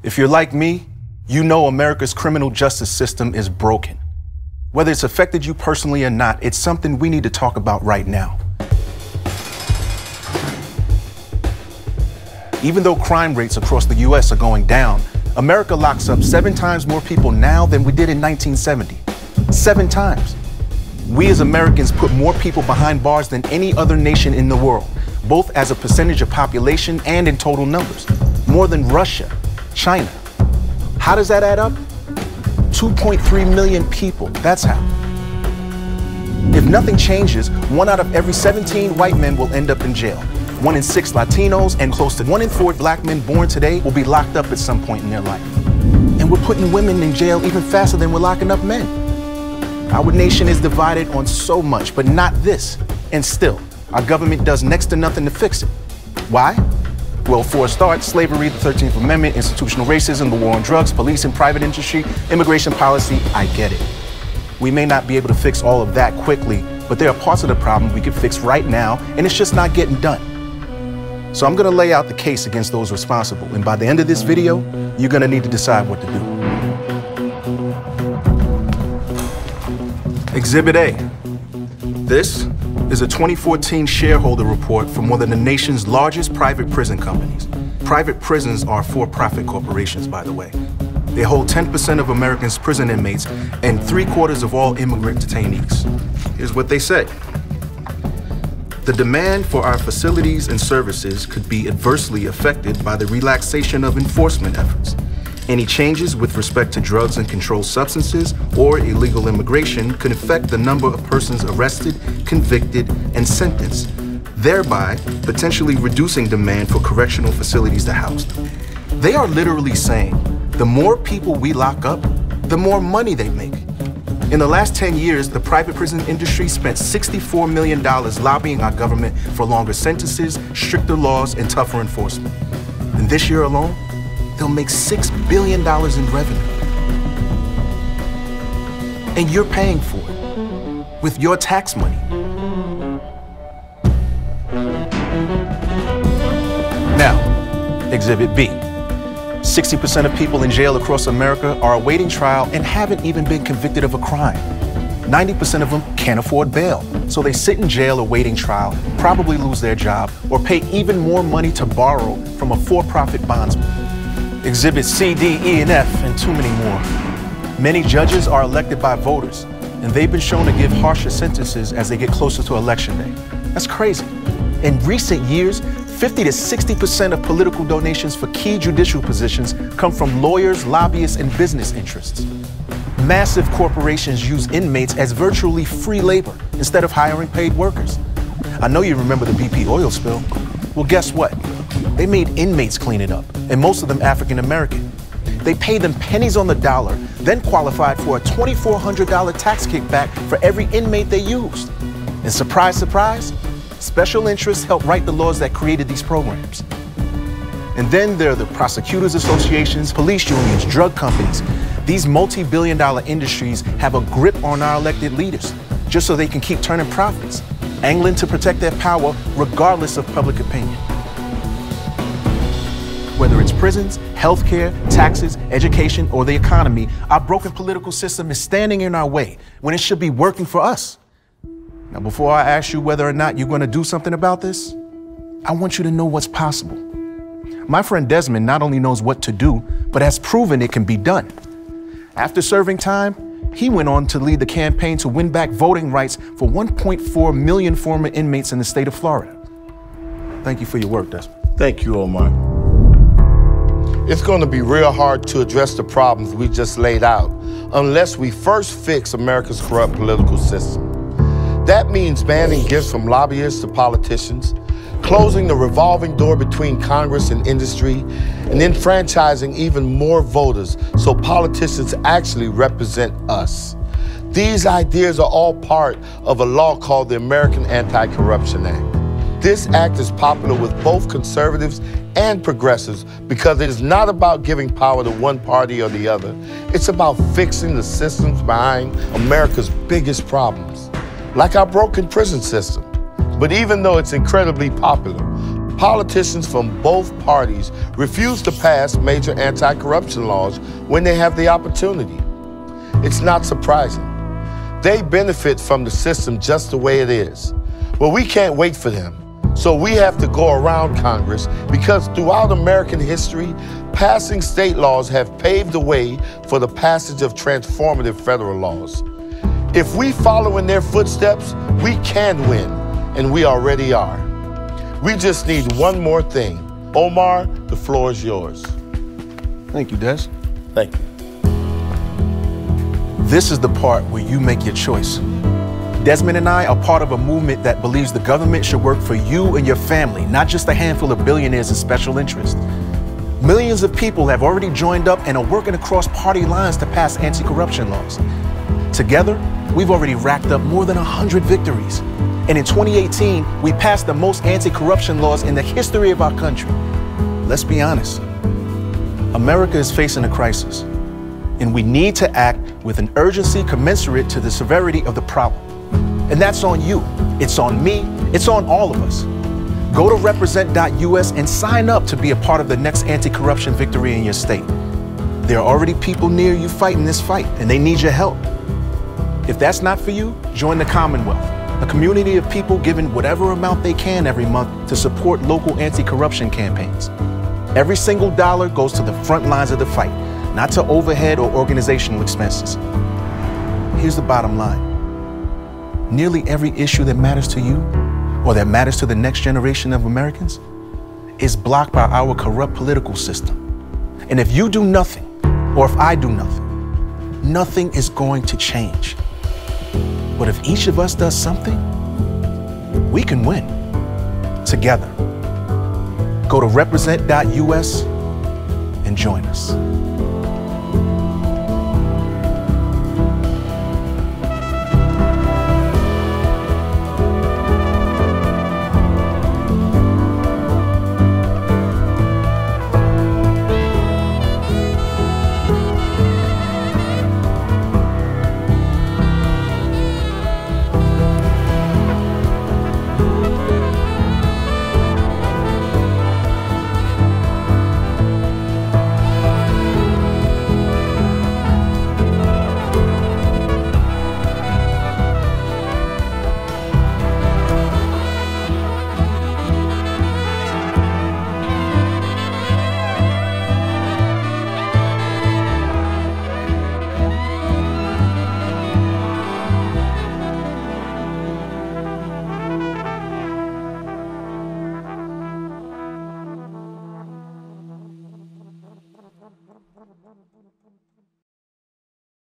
If you're like me, you know America's criminal justice system is broken. Whether it's affected you personally or not, it's something we need to talk about right now. Even though crime rates across the U.S. are going down, America locks up 7 times more people now than we did in 1970. 7 times. We as Americans put more people behind bars than any other nation in the world, both as a percentage of population and in total numbers. More than Russia, China. How does that add up? 2.3 million people, that's how. If nothing changes, 1 out of every 17 white men will end up in jail. 1 in 6 Latinos and close to 1 in 4 black men born today will be locked up at some point in their life. And we're putting women in jail even faster than we're locking up men. Our nation is divided on so much, but not this. And still, our government does next to nothing to fix it. Why? Well, for a start, slavery, the 13th Amendment, institutional racism, the war on drugs, police and private industry, immigration policy, I get it. We may not be able to fix all of that quickly, but there are parts of the problem we could fix right now, and it's just not getting done. So I'm gonna lay out the case against those responsible, and by the end of this video, you're gonna need to decide what to do. Exhibit A. This is a 2014 shareholder report from one of the nation's largest private prison companies. Private prisons are for-profit corporations, by the way. They hold 10% of Americans' prison inmates and 3/4 of all immigrant detainees. Here's what they say. The demand for our facilities and services could be adversely affected by the relaxation of enforcement efforts. Any changes with respect to drugs and controlled substances or illegal immigration could affect the number of persons arrested, convicted, and sentenced, thereby potentially reducing demand for correctional facilities to house them. They are literally saying, the more people we lock up, the more money they make. In the last 10 years, the private prison industry spent $64 million lobbying our government for longer sentences, stricter laws, and tougher enforcement. And this year alone, they'll make $6 billion in revenue. And you're paying for it with your tax money. Now, Exhibit B. 60% of people in jail across America are awaiting trial and haven't even been convicted of a crime. 90% of them can't afford bail, so they sit in jail awaiting trial, probably lose their job, or pay even more money to borrow from a for-profit bondsman. Exhibit C, D, E, and F, and too many more. Many judges are elected by voters, and they've been shown to give harsher sentences as they get closer to election day. That's crazy. In recent years, 50 to 60% of political donations for key judicial positions come from lawyers, lobbyists, and business interests. Massive corporations use inmates as virtually free labor instead of hiring paid workers. I know you remember the BP oil spill. Well, guess what? They made inmates clean it up, and most of them African American. They paid them pennies on the dollar, then qualified for a $2,400 tax kickback for every inmate they used. And surprise, surprise, special interests helped write the laws that created these programs. And then there are the prosecutors' associations, police unions, drug companies. These multi-billion-dollar industries have a grip on our elected leaders, just so they can keep turning profits, angling to protect their power regardless of public opinion. Whether it's prisons, healthcare, taxes, education, or the economy, our broken political system is standing in our way when it should be working for us. Now, before I ask you whether or not you're going to do something about this, I want you to know what's possible. My friend Desmond not only knows what to do, but has proven it can be done. After serving time, he went on to lead the campaign to win back voting rights for 1.4 million former inmates in the state of Florida. Thank you for your work, Desmond. Thank you, Omar. It's going to be real hard to address the problems we just laid out unless we first fix America's corrupt political system. That means banning gifts from lobbyists to politicians, closing the revolving door between Congress and industry, and enfranchising even more voters so politicians actually represent us. These ideas are all part of a law called the American Anti-Corruption Act. This act is popular with both conservatives and progressives because it is not about giving power to one party or the other. It's about fixing the systems behind America's biggest problems, like our broken prison system. But even though it's incredibly popular, Politicians from both parties refuse to pass major anti-corruption laws when they have the opportunity. It's not surprising. They benefit from the system just the way it is. But we can't wait for them. So we have to go around Congress because throughout American history, passing state laws have paved the way for the passage of transformative federal laws. If we follow in their footsteps, we can win, and we already are. We just need one more thing. Omar, the floor is yours. Thank you, Des. Thank you. This is the part where you make your choice. Desmond and I are part of a movement that believes the government should work for you and your family, not just a handful of billionaires and special interests. Millions of people have already joined up and are working across party lines to pass anti-corruption laws. Together, we've already racked up more than 100 victories. And in 2018, we passed the most anti-corruption laws in the history of our country. Let's be honest. America is facing a crisis, and we need to act with an urgency commensurate to the severity of the problem. And that's on you, it's on me, it's on all of us. Go to represent.us and sign up to be a part of the next anti-corruption victory in your state. There are already people near you fighting this fight, and they need your help. If that's not for you, join the Commonwealth, a community of people giving whatever amount they can every month to support local anti-corruption campaigns. Every single dollar goes to the front lines of the fight, not to overhead or organizational expenses. Here's the bottom line. Nearly every issue that matters to you, or that matters to the next generation of Americans, is blocked by our corrupt political system. And if you do nothing, or if I do nothing, nothing is going to change. But if each of us does something, we can win together. Go to represent.us and join us.